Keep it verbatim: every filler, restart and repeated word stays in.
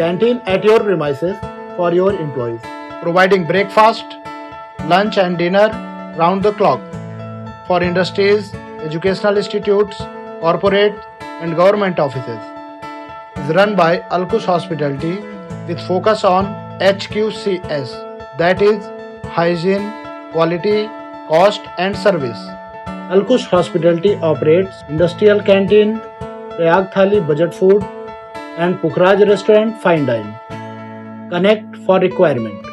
canteen at your premises for your employees, providing breakfast, lunch and dinner round the clock for industries, educational institutes, corporate and government offices. Is run by Alkus Hospitality with focus on H Q C S, that is hygiene, quality, cost and service. Alkus Hospitality operates Industrial Canteen, Prayag Thali Budget Food and Pukhraj Restaurant Fine Dine. Connect for requirement.